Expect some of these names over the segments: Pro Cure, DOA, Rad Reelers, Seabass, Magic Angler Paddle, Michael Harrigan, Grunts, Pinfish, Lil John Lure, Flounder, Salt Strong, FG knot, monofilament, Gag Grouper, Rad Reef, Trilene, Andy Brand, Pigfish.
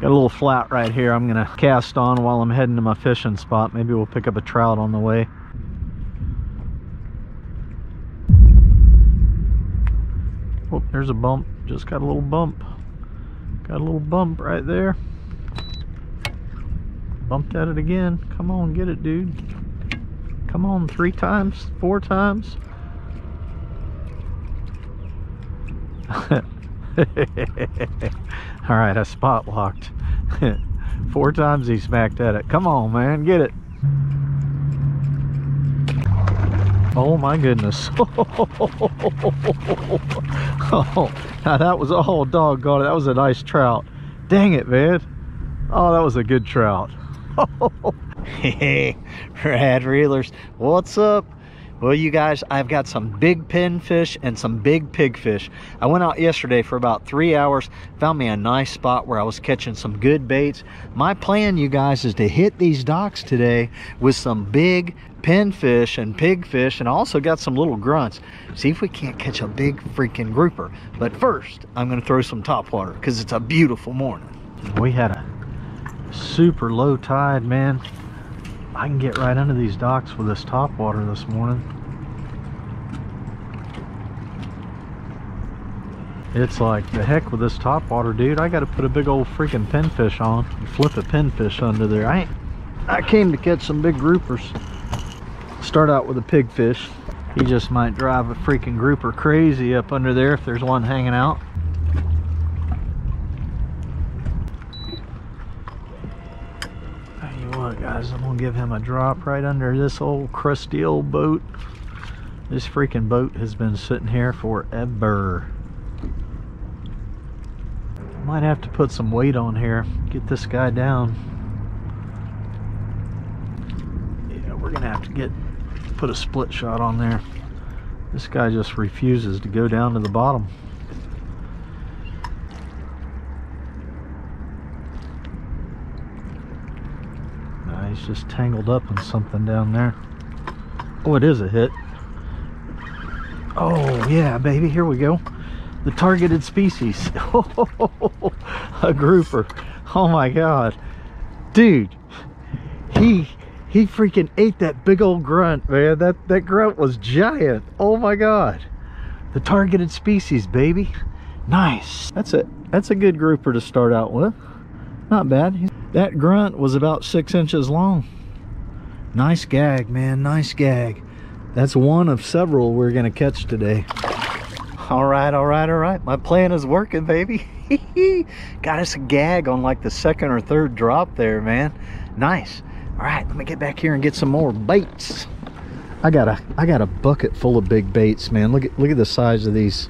Got a little flat right here I'm gonna cast on while I'm heading to my fishing spot. Maybe we'll pick up a trout on the way. Oh, there's a bump. Just got a little bump. Got a little bump right there. Bumped at it again. Come on, get it, dude. Come on, 3 times, 4 times. Alright, I spot locked. 4 times he smacked at it. Come on, man, get it. Oh my goodness. Oh, now that was, oh doggone it, that was a nice trout. Dang it, man. Oh, that was a good trout. Hey, Rad Reelers, what's up? Well, you guys, I've got some big pinfish and some big pigfish. I went out yesterday for about 3 hours, found me a nice spot where I was catching some good baits. My plan, you guys, is to hit these docks today with some big pinfish and pigfish, and I also got some little grunts. See if we can't catch a big freaking grouper. But first, I'm gonna throw some topwater because it's a beautiful morning. We had a super low tide, man. I can get right under these docks with this top water this morning. It's like, the heck with this top water, dude. I gotta put a big old freaking pinfish on and flip a pinfish under there. I came to catch some big groupers. Start out with a pigfish. He just might drive a freaking grouper crazy up under there if there's one hanging out. Guys, I'm gonna give him a drop right under this old crusty old boat. This freaking boat has been sitting here forever. Might have to put some weight on here, get this guy down. Yeah, we're gonna have to put a split shot on there. This guy just refuses to go down to the bottom. He's just tangled up in something down there. Oh, it is a hit. Oh yeah, baby, here we go. The targeted species. A grouper. Oh my god, dude, he freaking ate that big old grunt, man. That grunt was giant. Oh my god, the targeted species, baby. Nice. That's a good grouper to start out with. Not bad. That grunt was about 6 inches long. Nice gag, man, nice gag. That's one of several we're gonna catch today. All right, all right, all right. My plan is working, baby. Got us a gag on like the second or third drop there, man. Nice. All right, let me get back here and get some more baits. I got a bucket full of big baits, man. Look at the size of these.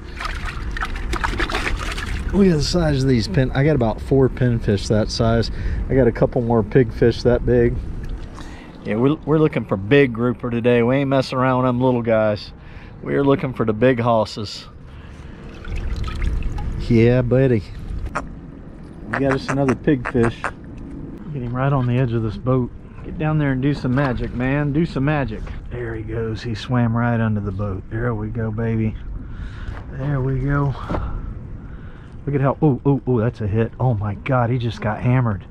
Look at the size of these pin. I got about 4 pinfish that size. I got a couple more pigfish that big. Yeah, we're looking for big grouper today. We ain't messing around with them little guys. We're looking for the big hosses. Yeah, buddy. We got us another pigfish. Get him right on the edge of this boat. Get down there and do some magic, man. Do some magic. There he goes. He swam right under the boat. There we go, baby. There we go. Look at how, oh, that's a hit. Oh my God, he just got hammered.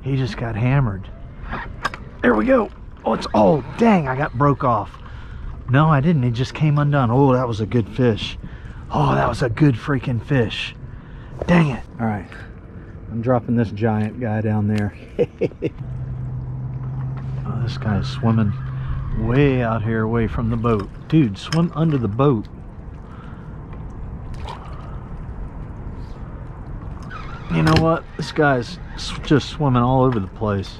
He just got hammered. There we go. Oh, it's, oh, dang, I got broke off. No, I didn't, it just came undone. Oh, that was a good fish. Oh, that was a good freaking fish. Dang it. All right, I'm dropping this giant guy down there. Oh, this guy's swimming way out here, away from the boat. Dude, swim under the boat. You know what? This guy's just swimming all over the place.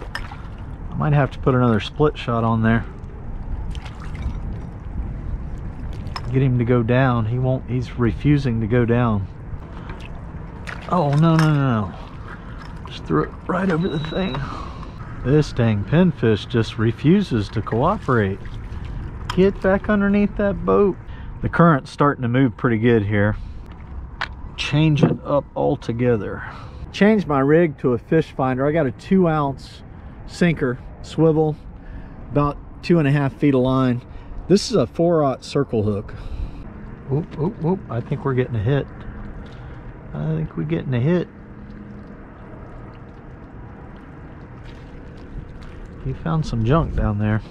I might have to put another split shot on there. Get him to go down. He won't. He's refusing to go down. Oh, no, no, no. Just threw it right over the thing. This dang pinfish just refuses to cooperate. Get back underneath that boat. The current's starting to move pretty good here. Change it up altogether. Changed my rig to a fish finder. I got a 2-ounce sinker swivel, about 2.5 feet of line. This is a 4-aught circle hook. Oop, oop, oop. I think we're getting a hit. I think we're getting a hit. He found some junk down there.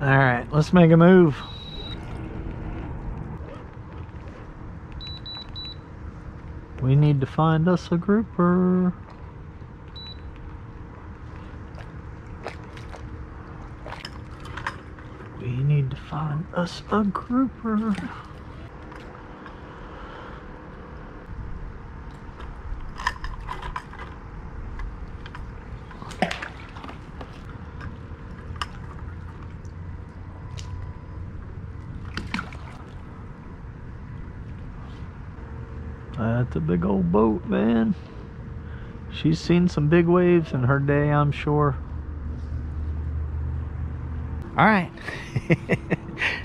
Alright, let's make a move. We need to find us a grouper. We need to find us a grouper. That's a big old boat, man. She's seen some big waves in her day, I'm sure. All right.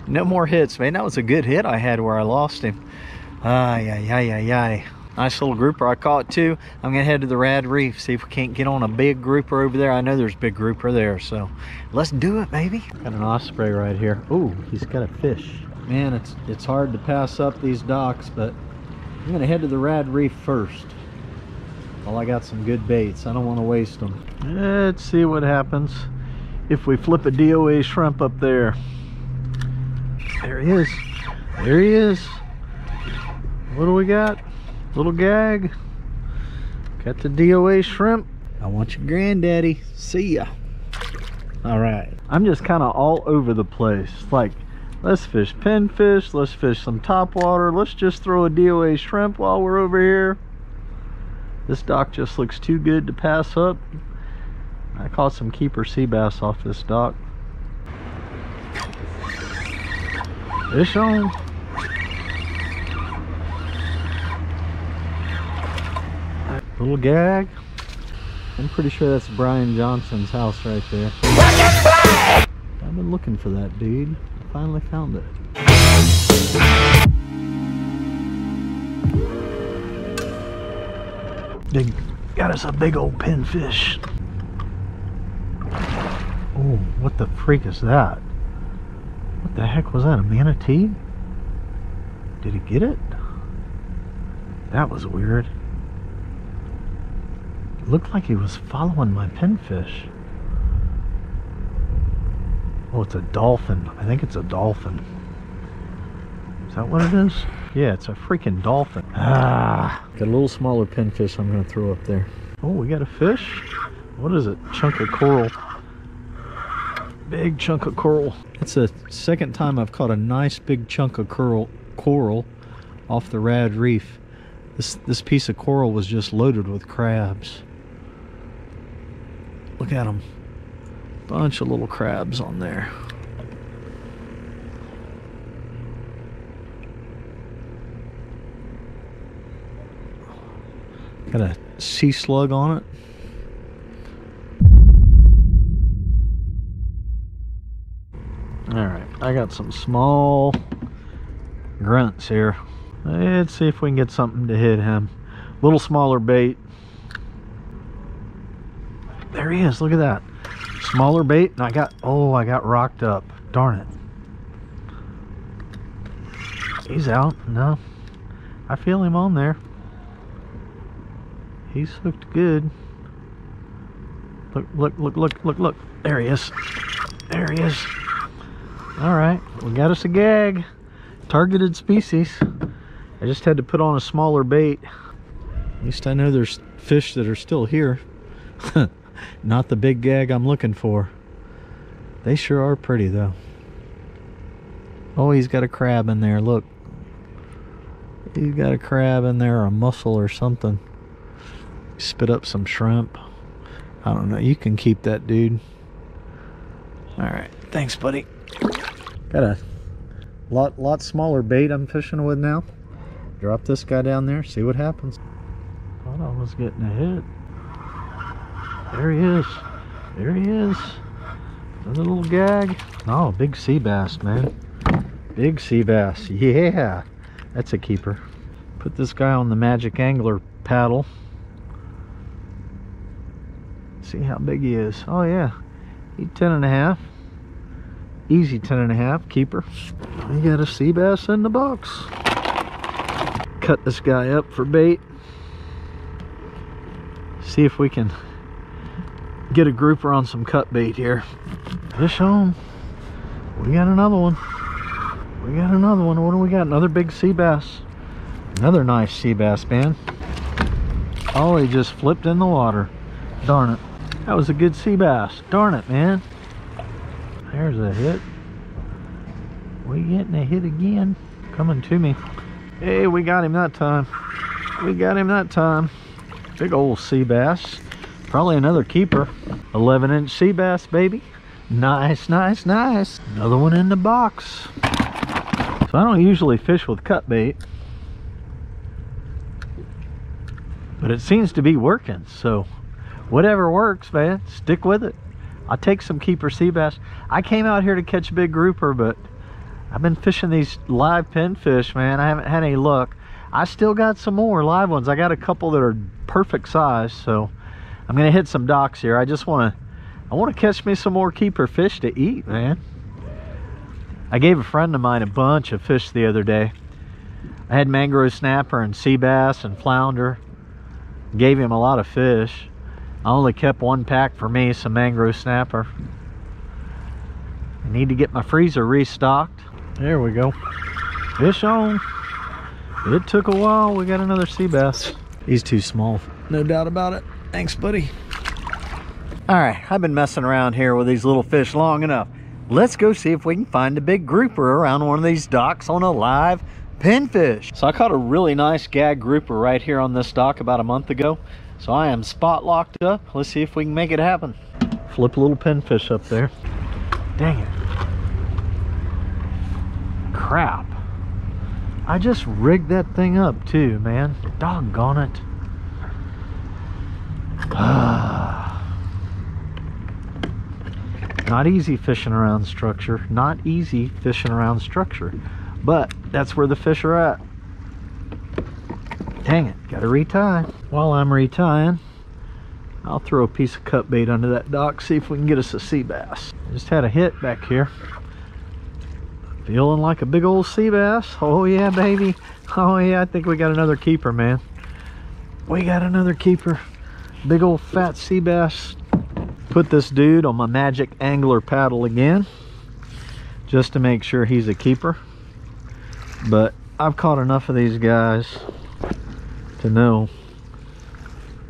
No more hits, man. That was a good hit I had where I lost him. Ay. Nice little grouper I caught too. I'm gonna head to the Rad Reef, see if we can't get on a big grouper over there. I know there's a big grouper there, so let's do it, baby. Got an osprey right here. Oh, he's got a fish. Man, it's hard to pass up these docks, but I'm gonna head to the Rad Reef first. Well, I got some good baits. I don't want to waste them. Let's see what happens if we flip a DOA shrimp up there. There he is. There he is. What do we got? Little Gag. Got the DOA shrimp. I want your granddaddy. See ya. All right. I'm just kind of all over the place. Like, let's fish pinfish, let's fish some topwater, let's just throw a DOA shrimp while we're over here. This dock just looks too good to pass up. I caught some keeper sea bass off this dock. Fish on. Little Gag. I'm pretty sure that's Brian Johnson's house right there. I've been looking for that dude. Finally found it. They got us a big old pinfish. Oh, what the freak is that? What the heck was that? A manatee? Did he get it? That was weird. It looked like he was following my pinfish. Oh, it's a dolphin. I think it's a dolphin. Is that what it is? Yeah, it's a freaking dolphin. Ah, got a little smaller pinfish I'm going to throw up there. Oh, we got a fish? What is it? Chunk of coral. Big chunk of coral. That's the second time I've caught a nice big chunk of coral off the Rad Reef. This piece of coral was just loaded with crabs. Look at them. Bunch of little crabs on there. Got a sea slug on it. All right, I got some small grunts here. Let's see if we can get something to hit him. A little smaller bait. There he is, look at that. Smaller bait, and I got rocked up. Darn it. He's out. No, I feel him on there. He's hooked good. Look. There he is. There he is. All right, we got us a Gag. Targeted species. I just had to put on a smaller bait. At least I know there's fish that are still here. Not the big Gag I'm looking for. They sure are pretty though. Oh, he's got a crab in there, look. He's got a crab in there, or a mussel or something. Spit up some shrimp. I don't know, you can keep that dude. Alright, thanks buddy. Got a lot smaller bait I'm fishing with now. Drop this guy down there, see what happens. Thought I was getting a hit. There he is. There he is. Another little Gag. Oh, big sea bass, man. Big sea bass. Yeah. That's a keeper. Put this guy on the Magic Angler Paddle. See how big he is. Oh, yeah. He's 10.5. Easy 10.5. Keeper. We got a sea bass in the box. Cut this guy up for bait. see if we can get a grouper on some cut bait here. Fish on. We got another one. We got another one. What do we got? Another big sea bass. Another nice sea bass, man. Oh, he just flipped in the water. Darn it. That was a good sea bass. Darn it, man. There's a hit. We getting a hit again. Coming to me. Hey, we got him that time. We got him that time. Big old sea bass. Probably another keeper. 11-inch sea bass, baby. Nice, nice, nice. Another one in the box. So I don't usually fish with cut bait, but it seems to be working. So whatever works, man, stick with it. I'll take some keeper sea bass. I came out here to catch a big grouper, but I've been fishing these live pinfish, man. I haven't had any luck. I still got some more live ones. I got a couple that are perfect size, so I'm gonna hit some docks here. I want to catch me some more keeper fish to eat, man. I gave a friend of mine a bunch of fish the other day. I had mangrove snapper and sea bass and flounder. Gave him a lot of fish. I only kept one pack for me, some mangrove snapper. I need to get my freezer restocked. There we go. Fish on. It took a while. We got another sea bass. He's too small. No doubt about it. Thanks, buddy. All right, I've been messing around here with these little fish long enough. Let's go see if we can find a big grouper around one of these docks on a live pinfish. So I caught a really nice gag grouper right here on this dock about a month ago. So I am spot locked up. Let's see if we can make it happen. Flip a little pinfish up there. Dang it. Crap. I just rigged that thing up too, man. Doggone it. Not easy fishing around structure. Not easy fishing around structure. But that's where the fish are at. Dang it, gotta retie. While I'm retying, I'll throw a piece of cut bait under that dock, see if we can get us a sea bass. Just had a hit back here. Feeling like a big old sea bass. Oh yeah, baby. Oh yeah, I think we got another keeper, man. We got another keeper. Big old fat sea bass. Put this dude on my Magic Angler Paddle again, just to make sure he's a keeper. But I've caught enough of these guys to know,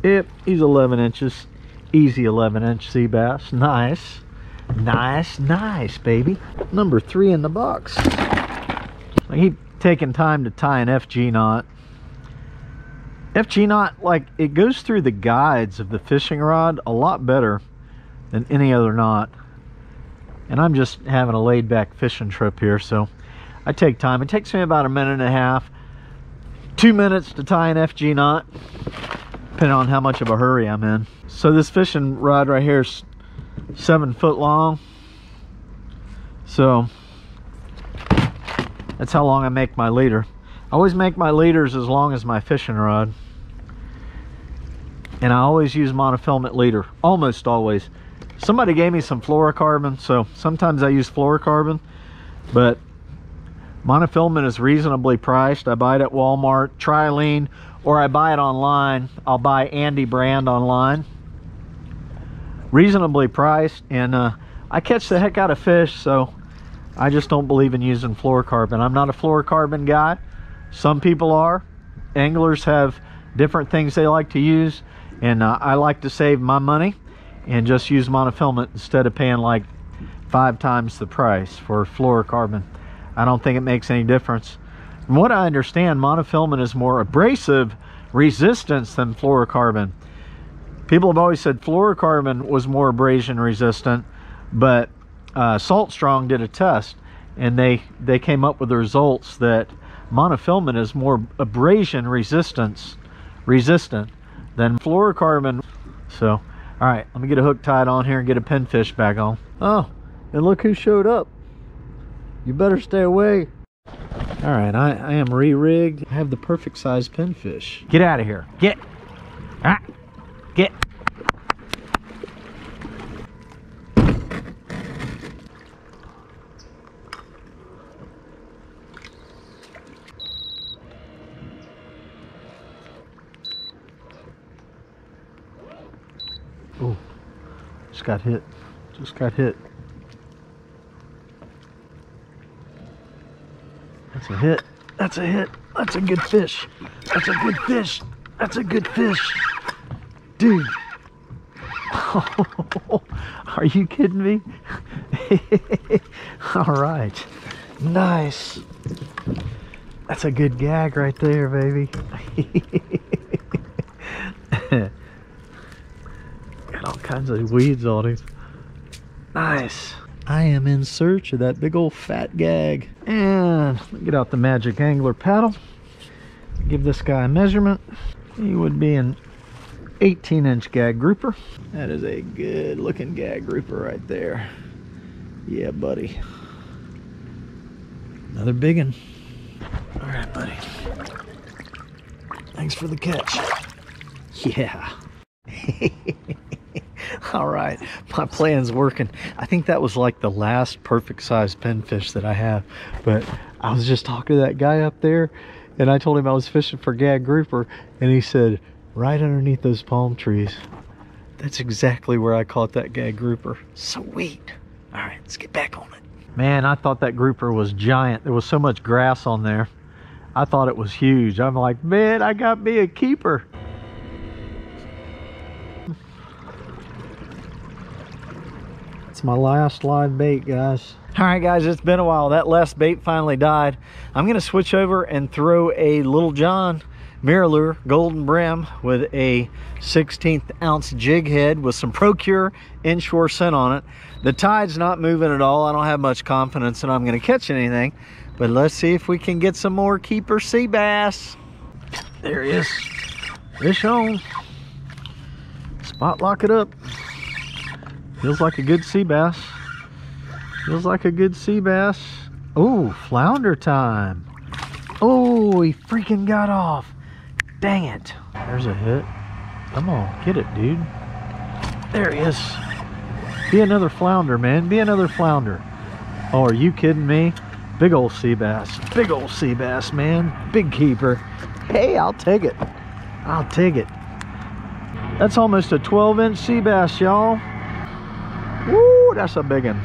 yep, he's 11 inches. Easy 11-inch sea bass. Nice, nice, nice, baby. Number 3 in the box. I keep taking time to tie an FG knot. FG knot, like, it goes through the guides of the fishing rod a lot better than any other knot, and I'm just having a laid-back fishing trip here, so I take time. It takes me about a minute and a half, 2 minutes to tie an FG knot, depending on how much of a hurry I'm in. So this fishing rod right here is 7 foot long, so that's how long I make my leader. I always make my leaders as long as my fishing rod, and I always use monofilament leader, almost always. Somebody gave me some fluorocarbon, so sometimes I use fluorocarbon, but monofilament is reasonably priced. I buy it at Walmart, Trilene, or I buy it online. I'll buy Andy Brand online. Reasonably priced, and I catch the heck out of fish, so I just don't believe in using fluorocarbon. I'm not a fluorocarbon guy. Some people are. Anglers have different things they like to use, and I like to save my money and just use monofilament instead of paying like 5 times the price for fluorocarbon. I don't think it makes any difference. From what I understand, monofilament is more abrasive resistance than fluorocarbon. People have always said fluorocarbon was more abrasion resistant, but Salt Strong did a test, and they came up with the results that monofilament is more abrasion resistant than fluorocarbon. So, all right, let me get a hook tied on here and get a pinfish back on. Oh, and look who showed up. You better stay away. All right, I am re-rigged. I have the perfect size pinfish. Get out of here. Get. Ah, get. Just got hit. Just got hit. That's a hit. That's a hit. That's a good fish. That's a good fish. That's a good fish. Dude. Oh, are you kidding me? All right. Nice. That's a good gag right there, baby. Got all kinds of weeds on him. Nice. I am in search of that big old fat gag. And let me get out the Magic Angler Paddle. Give this guy a measurement. He would be an 18-inch Gag Grouper. That is a good looking Gag Grouper right there. Yeah, buddy. Another big one. All right, buddy. Thanks for the catch. Yeah. All right, my plan's working. I think that was like the last perfect size pinfish that I have, but I was just talking to that guy up there and I told him I was fishing for Gag Grouper, and he said, right underneath those palm trees. That's exactly where I caught that Gag Grouper. Sweet. All right, let's get back on it. Man, I thought that grouper was giant. There was so much grass on there. I thought it was huge. I'm like, man, I got me a keeper. It's my last live bait, guys. All right, guys, it's been a while. That last bait finally died. I'm gonna switch over and throw a Lil John Mirror Lure Golden Brim with a 16th ounce jig head with some Pro Cure inshore scent on it. The tide's not moving at all. I don't have much confidence that I'm gonna catch anything, but let's see if we can get some more keeper sea bass. There he is. Fish on. Spot lock it up. Feels like a good sea bass. Feels like a good sea bass. Oh, flounder time. Oh, he freaking got off. Dang it. There's a hit. Come on, get it, dude. There he is. Be another flounder, man. Be another flounder. Oh, are you kidding me? Big old sea bass. Big old sea bass, man. Big keeper. Hey, I'll take it. I'll take it. That's almost a 12-inch sea bass, y'all. Woo, that's a big one.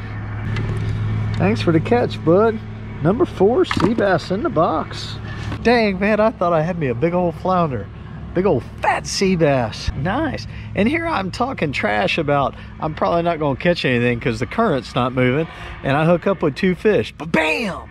Thanks for the catch, bud. Number 4 sea bass in the box. Dang, man, I thought I had me a big old flounder. Big old fat sea bass. Nice. And here I'm talking trash about I'm probably not gonna catch anything because the current's not moving, and I hook up with 2 fish. Ba-bam!